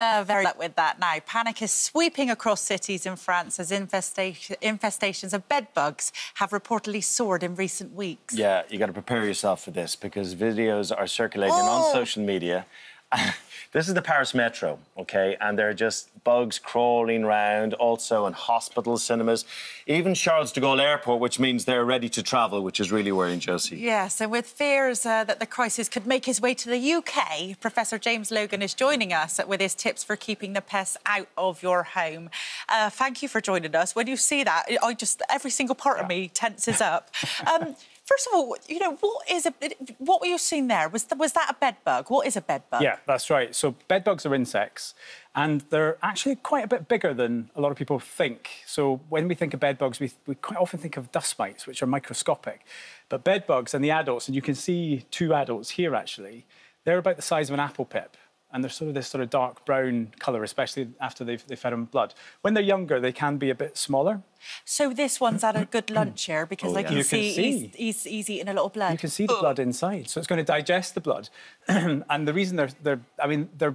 Very upset with that now. Panic is sweeping across cities in France as infestations of bed bugs have reportedly soared in recent weeks. Yeah, you got to prepare yourself for this because videos are circulating on social media. This is the Paris Metro, OK? And there are just bugs crawling around, also in hospitals, cinemas, even Charles de Gaulle Airport, which means they're ready to travel, which is really worrying, Josie. Yes, and with fears that the crisis could make his way to the UK, Professor James Logan is joining us with his tips for keeping the pests out of your home. Thank you for joining us. When you see that, every single part of me tenses up. First of all, you know, what were you seeing there? Was that a bed bug? What is a bed bug? Yeah, that's right. So bed bugs are insects, and they're actually quite a bit bigger than a lot of people think. So when we think of bed bugs, we quite often think of dust mites, which are microscopic. But bed bugs and the adults, and you can see two adults here actually, they're about the size of an apple pip. And they're sort of this sort of dark brown colour, especially after they've fed them blood. When they're younger, they can be a bit smaller. So this one's had a good lunch here because I can see, he's eating a lot of blood. You can see the blood inside, so it's going to digest the blood. And the reason they're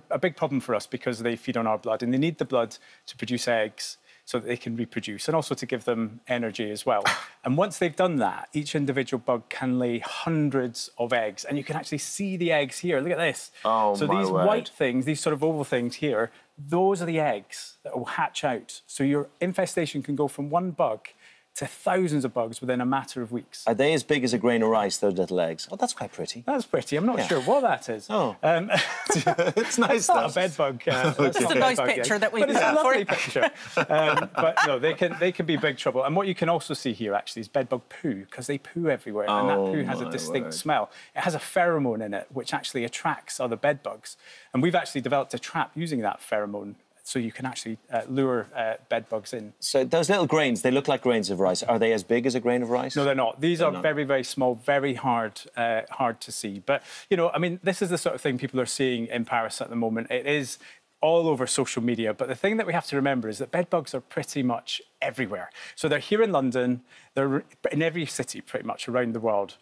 a big problem for us because they feed on our blood and they need the blood to produce eggs so that they can reproduce and also to give them energy as well. And once they've done that, each individual bug can lay hundreds of eggs. And you can actually see the eggs here. Look at this. Oh, so these white things, these sort of oval things here, those are the eggs that will hatch out. So your infestation can go from one bug to thousands of bugs within a matter of weeks. Are they as big as a grain of rice, those little eggs? Oh, that's quite pretty. That's pretty. I'm not sure what that is. Oh. It's nice, though. That's a bed bug. It's a nice picture that we've got for you. But no, they can be big trouble. And what you can also see here, actually, is bed bug poo, because they poo everywhere. Oh, and that poo has a distinct smell. It has a pheromone in it, which actually attracts other bed bugs. And we've actually developed a trap using that pheromone, so you can actually lure bed bugs in. So those little grains, they look like grains of rice. Are they as big as a grain of rice? No, they're not. These are very, very small, very hard to see. But, you know, I mean, this is the sort of thing people are seeing in Paris at the moment. It is all over social media. But the thing that we have to remember is that bed bugs are pretty much everywhere. So they're here in London. They're in every city pretty much around the world.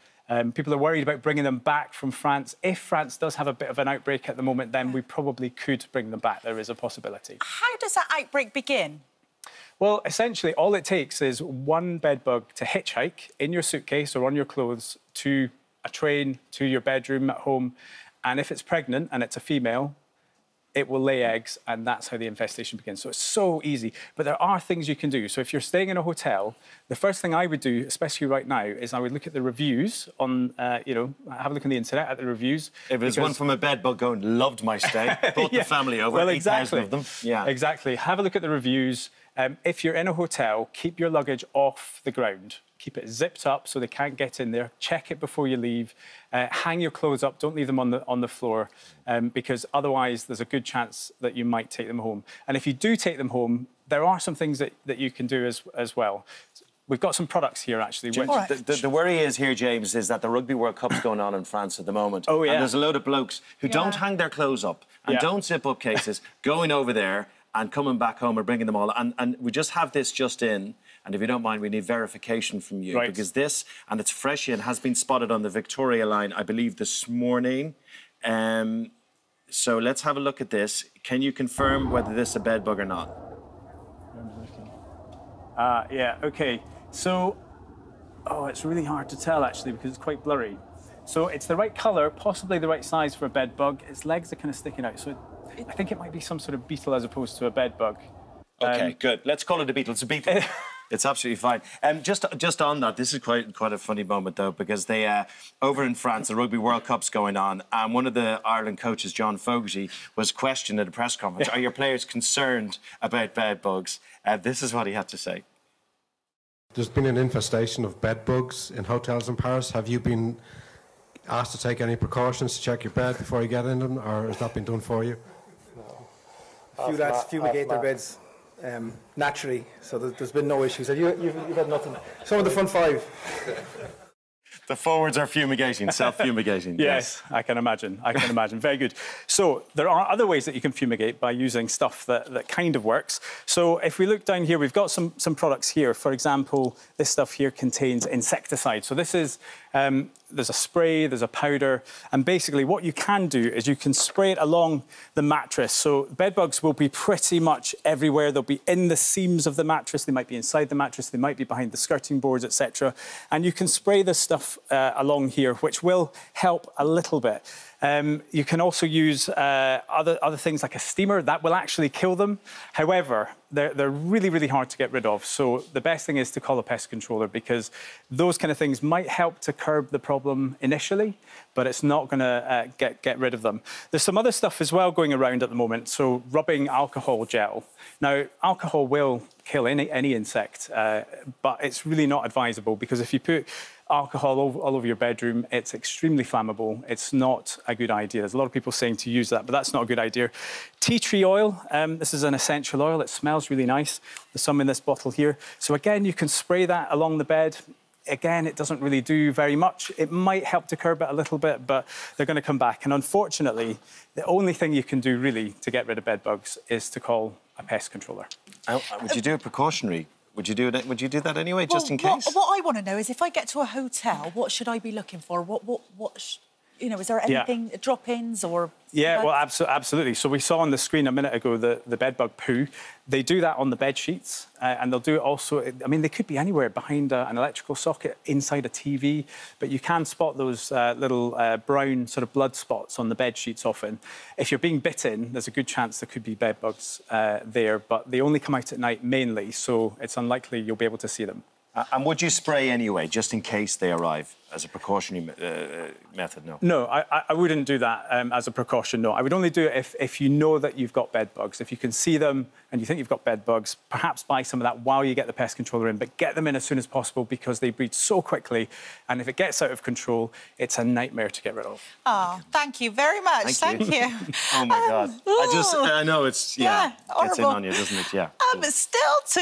People are worried about bringing them back from France. If France does have a bit of an outbreak at the moment, then we probably could bring them back. There is a possibility. How does that outbreak begin? Well, essentially, all it takes is one bed bug to hitchhike in your suitcase or on your clothes to a train, to your bedroom at home. And if it's pregnant and it's a female, it will lay eggs, and that's how the infestation begins. So it's so easy. But there are things you can do. So if you're staying in a hotel, the first thing I would do, especially right now, is I would look at the reviews on, you know, have a look on the internet at the reviews. If there's one from a bed bug going, loved my stay, brought the family over, well, 8,000 of them. Yeah, exactly. Have a look at the reviews. If you're in a hotel, keep your luggage off the ground. Keep it zipped up so they can't get in there. Check it before you leave. Hang your clothes up. Don't leave them on the floor because otherwise there's a good chance that you might take them home. And if you do take them home, there are some things that you can do as well. We've got some products here, actually. The worry is here, James, is that the Rugby World Cup's going on in France at the moment. Oh, yeah. And there's a load of blokes who don't hang their clothes up and don't zip up cases going over there and coming back home and bringing them all. And we just have this just in. And if you don't mind, we need verification from you. Right. Because this, and it's fresh in, has been spotted on the Victoria line, I believe, this morning. So let's have a look at this. Can you confirm whether this is a bed bug or not? Yeah, OK. So, it's really hard to tell, actually, because it's quite blurry. So it's the right colour, possibly the right size for a bed bug. Its legs are kind of sticking out. So I think it might be some sort of beetle as opposed to a bed bug. OK, good. Let's call it a beetle. It's a beetle. It's absolutely fine. Just on that, this is quite a funny moment, though, because they, over in France, the Rugby World Cup's going on, and one of the Ireland coaches, John Fogarty, was questioned at a press conference, are your players concerned about bed bugs? This is what he had to say. There's been an infestation of bed bugs in hotels in Paris. Have you been asked to take any precautions to check your bed before you get in them, or has that been done for you? No. A few lads fumigate their beds. Naturally, so there's been no issues. You've had nothing. Some of the front five. The forwards are fumigating, self-fumigating. Yes, I can imagine. I can imagine. Very good. So there are other ways that you can fumigate by using stuff that kind of works. So if we look down here, we've got some products here. For example, this stuff here contains insecticide. So this is There's a spray, there's a powder, and basically what you can do is you can spray it along the mattress. So bed bugs will be pretty much everywhere. They'll be in the seams of the mattress, they might be inside the mattress, they might be behind the skirting boards, etc. And you can spray this stuff along here, which will help a little bit. You can also use other things like a steamer. That will actually kill them. However, they're really, really hard to get rid of. So the best thing is to call a pest controller, because those kind of things might help to curb the problem initially, but it's not going to get rid of them. There's some other stuff as well going around at the moment. So rubbing alcohol gel. Now, alcohol will kill any insect, but it's really not advisable, because if you put alcohol all over your bedroom, it's extremely flammable. It's not a good idea. There's a lot of people saying to use that, but that's not a good idea. Tea tree oil, this is an essential oil. It smells really nice. There's some in this bottle here. So again, you can spray that along the bed. Again, it doesn't really do very much. It might help to curb it a little bit, but they're going to come back. And unfortunately, the only thing you can do really to get rid of bed bugs is to call a pest controller. Would you do a precautionary? Would you do that anyway, well, just in case? What I want to know is, if I get to a hotel, what should I be looking for? You know, is there anything, drop-ins or...? Yeah, well, absolutely. So we saw on the screen a minute ago the bedbug poo. They do that on the bed sheets, and they'll do it also... I mean, they could be anywhere, behind an electrical socket, inside a TV, but you can spot those little brown sort of blood spots on the bed sheets often. If you're being bitten, there's a good chance there could be bedbugs there, but they only come out at night mainly, so it's unlikely you'll be able to see them. And would you spray anyway, just in case they arrive, as a precautionary method? No. No, I wouldn't do that as a precaution, no. I would only do it if you know that you've got bed bugs. If you can see them and you think you've got bed bugs, perhaps buy some of that while you get the pest controller in, but get them in as soon as possible, because they breed so quickly, and if it gets out of control, it's a nightmare to get rid of. Oh, thank you very much. Thank you. Oh, my God. I know, it's... Yeah, horrible. Gets in on you, doesn't it? Yeah. But still too...